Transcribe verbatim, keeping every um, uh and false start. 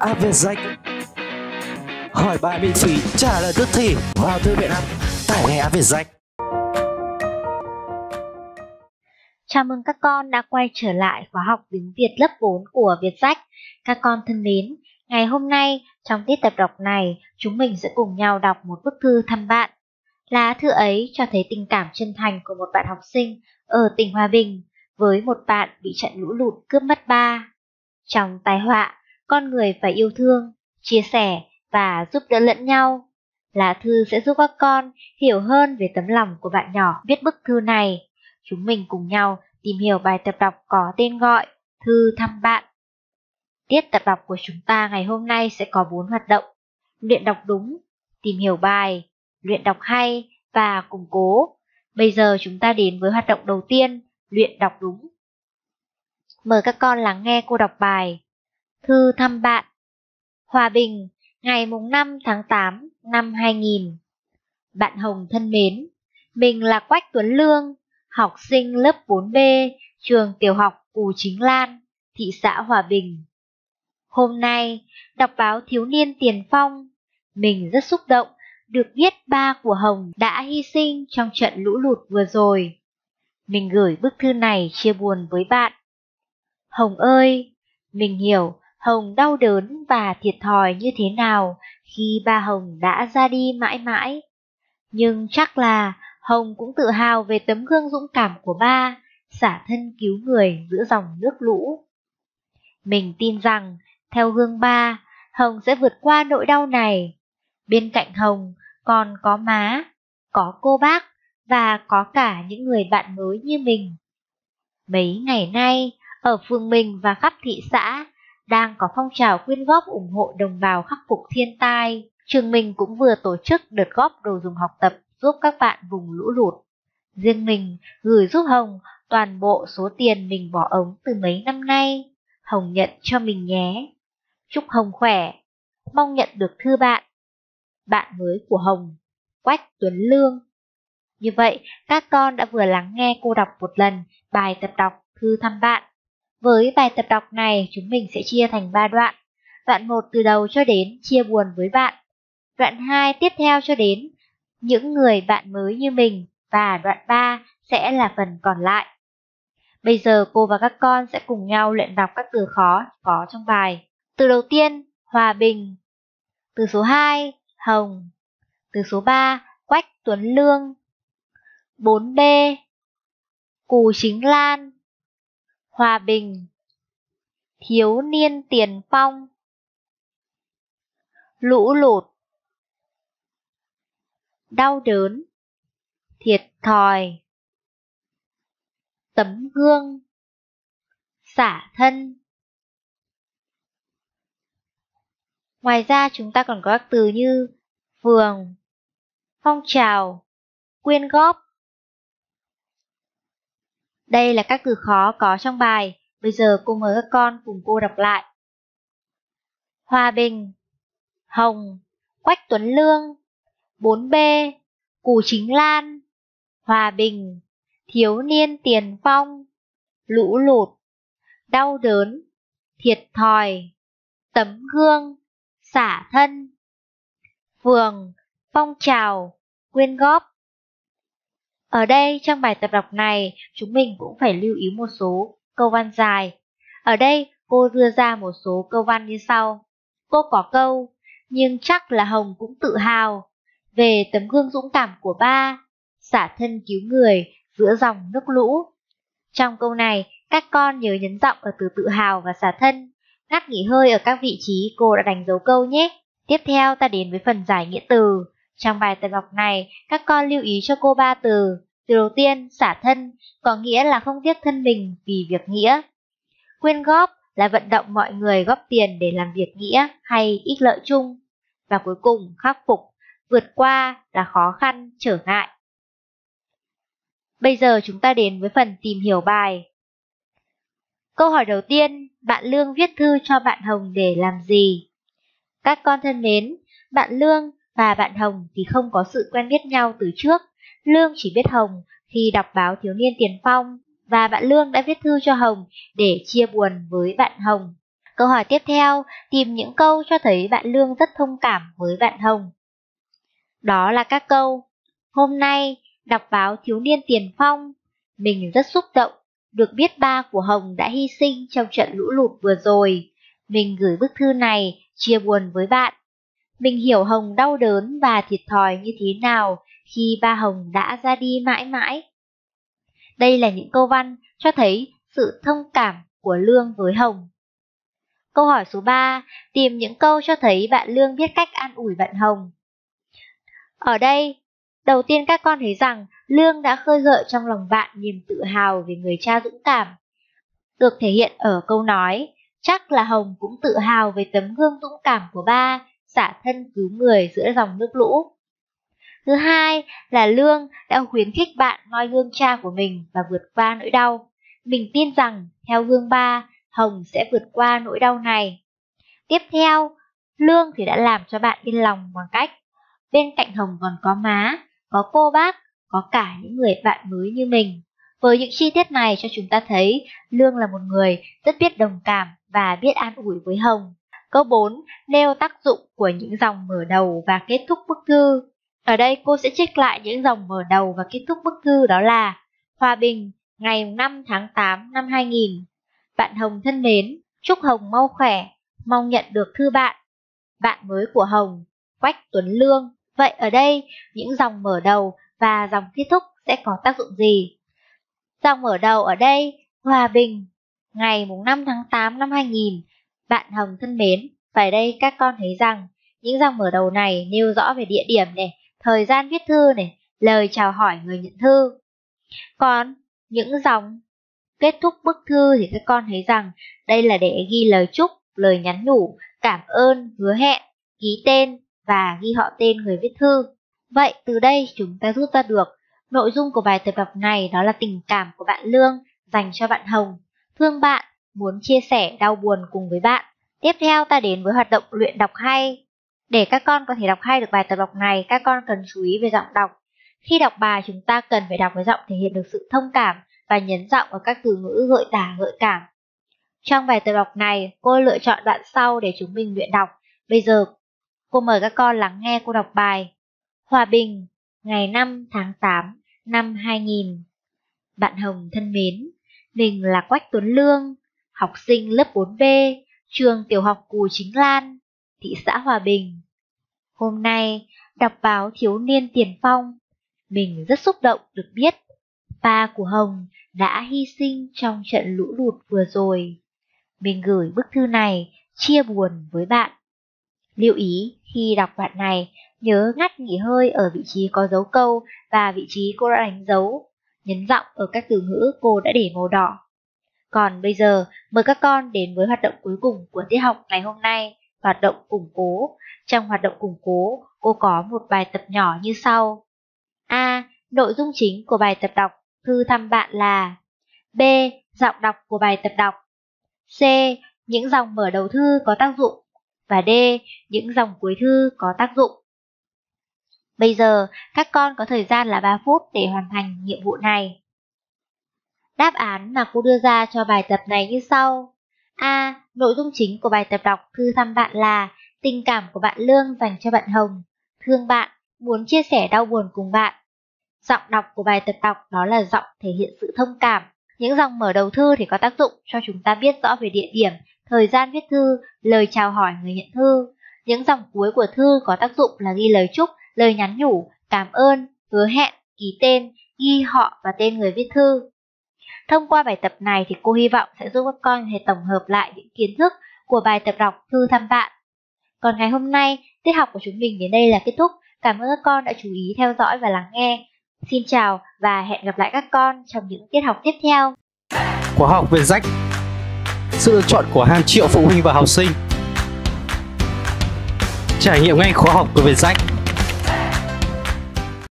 app VietJack. Hỏi bài miễn phí, trả lời tức thì. Vào thư viện app, tải ngay app VietJack. Chào mừng các con đã quay trở lại khóa học tiếng Việt lớp bốn của VietJack. Các con thân mến, ngày hôm nay trong tiết tập đọc này, chúng mình sẽ cùng nhau đọc một bức thư thăm bạn. Lá thư ấy cho thấy tình cảm chân thành của một bạn học sinh ở tỉnh Hòa Bình với một bạn bị trận lũ lụt cướp mất ba. Trong tai họa, con người phải yêu thương, chia sẻ và giúp đỡ lẫn nhau. Lá thư sẽ giúp các con hiểu hơn về tấm lòng của bạn nhỏ viết bức thư này. Chúng mình cùng nhau tìm hiểu bài tập đọc có tên gọi Thư thăm bạn. Tiết tập đọc của chúng ta ngày hôm nay sẽ có bốn hoạt động: luyện đọc đúng, tìm hiểu bài, luyện đọc hay và củng cố. Bây giờ chúng ta đến với hoạt động đầu tiên, luyện đọc đúng. Mời các con lắng nghe cô đọc bài Thư thăm bạn. Hòa Bình, ngày năm tháng tám năm hai nghìn. Bạn Hồng thân mến, mình là Quách Tuấn Lương, học sinh lớp bốn B, trường tiểu học Cù Chính Lan, thị xã Hòa Bình. Hôm nay, đọc báo Thiếu niên Tiền Phong, mình rất xúc động được biết ba của Hồng đã hy sinh trong trận lũ lụt vừa rồi. Mình gửi bức thư này chia buồn với bạn. Hồng ơi, mình hiểu Hồng đau đớn và thiệt thòi như thế nào khi ba Hồng đã ra đi mãi mãi. Nhưng chắc là Hồng cũng tự hào về tấm gương dũng cảm của ba, xả thân cứu người giữa dòng nước lũ. Mình tin rằng, theo gương ba, Hồng sẽ vượt qua nỗi đau này. Bên cạnh Hồng còn có má, có cô bác và có cả những người bạn mới như mình. Mấy ngày nay, ở phường mình và khắp thị xã, đang có phong trào quyên góp ủng hộ đồng bào khắc phục thiên tai. Trường mình cũng vừa tổ chức đợt góp đồ dùng học tập giúp các bạn vùng lũ lụt. Riêng mình gửi giúp Hồng toàn bộ số tiền mình bỏ ống từ mấy năm nay. Hồng nhận cho mình nhé. Chúc Hồng khỏe. Mong nhận được thư bạn. Bạn mới của Hồng, Quách Tuấn Lương. Như vậy, các con đã vừa lắng nghe cô đọc một lần bài tập đọc Thư thăm bạn. Với bài tập đọc này, chúng mình sẽ chia thành ba đoạn. Đoạn một từ đầu cho đến chia buồn với bạn. Đoạn hai tiếp theo cho đến những người bạn mới như mình. Và đoạn ba sẽ là phần còn lại. Bây giờ cô và các con sẽ cùng nhau luyện đọc các từ khó có trong bài. Từ đầu tiên, Hòa Bình. Từ số hai, Hồng. Từ số ba, Quách Tuấn Lương. bốn B, Cù Chính Lan. Hòa Bình, Thiếu niên Tiền Phong. Lũ lụt, đau đớn, thiệt thòi, tấm gương, xả thân. Ngoài ra chúng ta còn có các từ như phường, phong trào, quyên góp. Đây là các từ khó có trong bài. Bây giờ cô mời các con cùng cô đọc lại. Hòa Bình, Hồng, Quách Tuấn Lương. bốn B, Cù Chính Lan. Hòa Bình, Thiếu niên Tiền Phong. Lũ lụt, đau đớn, thiệt thòi, tấm gương, xả thân. Phường, phong trào, quyên góp. Ở đây trong bài tập đọc này, chúng mình cũng phải lưu ý một số câu văn dài. Ở đây cô đưa ra một số câu văn như sau. Cô có câu, nhưng chắc là Hồng cũng tự hào về tấm gương dũng cảm của ba, xả thân cứu người giữa dòng nước lũ. Trong câu này, các con nhớ nhấn giọng ở từ tự hào và xả thân. Ngắt nghỉ hơi ở các vị trí cô đã đánh dấu câu nhé. Tiếp theo ta đến với phần giải nghĩa từ. Trong bài tập đọc này, các con lưu ý cho cô ba từ. Từ đầu tiên, xả thân, có nghĩa là không tiếc thân mình vì việc nghĩa. Quyên góp là vận động mọi người góp tiền để làm việc nghĩa hay ích lợi chung. Và cuối cùng, khắc phục, vượt qua là khó khăn, trở ngại. Bây giờ chúng ta đến với phần tìm hiểu bài. Câu hỏi đầu tiên, bạn Lương viết thư cho bạn Hồng để làm gì? Các con thân mến, bạn Lương và bạn Hồng thì không có sự quen biết nhau từ trước. Lương chỉ biết Hồng khi đọc báo Thiếu niên Tiền Phong, và bạn Lương đã viết thư cho Hồng để chia buồn với bạn Hồng. Câu hỏi tiếp theo, tìm những câu cho thấy bạn Lương rất thông cảm với bạn Hồng. Đó là các câu: hôm nay đọc báo Thiếu niên Tiền Phong, mình rất xúc động, được biết ba của Hồng đã hy sinh trong trận lũ lụt vừa rồi. Mình gửi bức thư này chia buồn với bạn. Mình hiểu Hồng đau đớn và thiệt thòi như thế nào khi ba Hồng đã ra đi mãi mãi. Đây là những câu văn cho thấy sự thông cảm của Lương với Hồng. Câu hỏi số ba, tìm những câu cho thấy bạn Lương biết cách an ủi bạn Hồng. Ở đây, đầu tiên các con thấy rằng Lương đã khơi gợi trong lòng bạn niềm tự hào về người cha dũng cảm. Được thể hiện ở câu nói, chắc là Hồng cũng tự hào về tấm gương dũng cảm của ba, xả thân cứu người giữa dòng nước lũ. Thứ hai là Lương đã khuyến khích bạn noi gương cha của mình và vượt qua nỗi đau. Mình tin rằng theo gương ba, Hồng sẽ vượt qua nỗi đau này. Tiếp theo, Lương thì đã làm cho bạn yên lòng bằng cách bên cạnh Hồng còn có má, có cô bác, có cả những người bạn mới như mình. Với những chi tiết này cho chúng ta thấy Lương là một người rất biết đồng cảm và biết an ủi với Hồng. Câu bốn, nêu tác dụng của những dòng mở đầu và kết thúc bức thư. Ở đây cô sẽ trích lại những dòng mở đầu và kết thúc bức thư, đó là: Hòa Bình, ngày năm tháng tám năm hai nghìn. Bạn Hồng thân mến, chúc Hồng mau khỏe, mong nhận được thư bạn. Bạn mới của Hồng, Quách Tuấn Lương. Vậy ở đây, những dòng mở đầu và dòng kết thúc sẽ có tác dụng gì? Dòng mở đầu ở đây, Hòa Bình, ngày năm tháng tám năm hai nghìn. Bạn Hồng thân mến, phải đây các con thấy rằng những dòng mở đầu này nêu rõ về địa điểm này, thời gian viết thư này, lời chào hỏi người nhận thư. Còn những dòng kết thúc bức thư thì các con thấy rằng đây là để ghi lời chúc, lời nhắn nhủ, cảm ơn, hứa hẹn, ký tên và ghi họ tên người viết thư. Vậy từ đây chúng ta rút ra được nội dung của bài tập đọc này, đó là tình cảm của bạn Lương dành cho bạn Hồng, thương bạn, muốn chia sẻ đau buồn cùng với bạn. Tiếp theo ta đến với hoạt động luyện đọc hay. Để các con có thể đọc hay được bài tập đọc này, các con cần chú ý về giọng đọc. Khi đọc bài chúng ta cần phải đọc với giọng thể hiện được sự thông cảm và nhấn giọng vào các từ ngữ gợi tả gợi cảm. Trong bài tập đọc này, cô lựa chọn đoạn sau để chúng mình luyện đọc. Bây giờ, cô mời các con lắng nghe cô đọc bài. Hòa Bình, ngày năm tháng tám năm hai nghìn. Bạn Hồng thân mến, mình là Quách Tuấn Lương, học sinh lớp bốn B, trường tiểu học Cù Chính Lan, thị xã Hòa Bình. Hôm nay, đọc báo Thiếu niên Tiền Phong, mình rất xúc động được biết ba của Hồng đã hy sinh trong trận lũ lụt vừa rồi. Mình gửi bức thư này chia buồn với bạn. Lưu ý khi đọc đoạn này, nhớ ngắt nghỉ hơi ở vị trí có dấu câu và vị trí cô đã đánh dấu, nhấn giọng ở các từ ngữ cô đã để màu đỏ. Còn bây giờ, mời các con đến với hoạt động cuối cùng của tiết học ngày hôm nay, hoạt động củng cố. Trong hoạt động củng cố, cô có một bài tập nhỏ như sau. A. Nội dung chính của bài tập đọc thư thăm bạn là B. Giọng đọc của bài tập đọc, C. Những dòng mở đầu thư có tác dụng và D. Những dòng cuối thư có tác dụng. Bây giờ, các con có thời gian là ba phút để hoàn thành nhiệm vụ này. Đáp án mà cô đưa ra cho bài tập này như sau. A. Nội dung chính của bài tập đọc thư thăm bạn là tình cảm của bạn Lương dành cho bạn Hồng, thương bạn, muốn chia sẻ đau buồn cùng bạn. Giọng đọc của bài tập đọc đó là giọng thể hiện sự thông cảm. Những dòng mở đầu thư thì có tác dụng cho chúng ta biết rõ về địa điểm, thời gian viết thư, lời chào hỏi người nhận thư. Những dòng cuối của thư có tác dụng là ghi lời chúc, lời nhắn nhủ, cảm ơn, hứa hẹn, ký tên, ghi họ và tên người viết thư. Thông qua bài tập này thì cô hy vọng sẽ giúp các con có thể tổng hợp lại những kiến thức của bài tập đọc thư thăm bạn. Còn ngày hôm nay, tiết học của chúng mình đến đây là kết thúc. Cảm ơn các con đã chú ý theo dõi và lắng nghe. Xin chào và hẹn gặp lại các con trong những tiết học tiếp theo. Khóa học VietJack, sự lựa chọn của hàng triệu phụ huynh và học sinh. Trải nghiệm ngay khóa học của VietJack.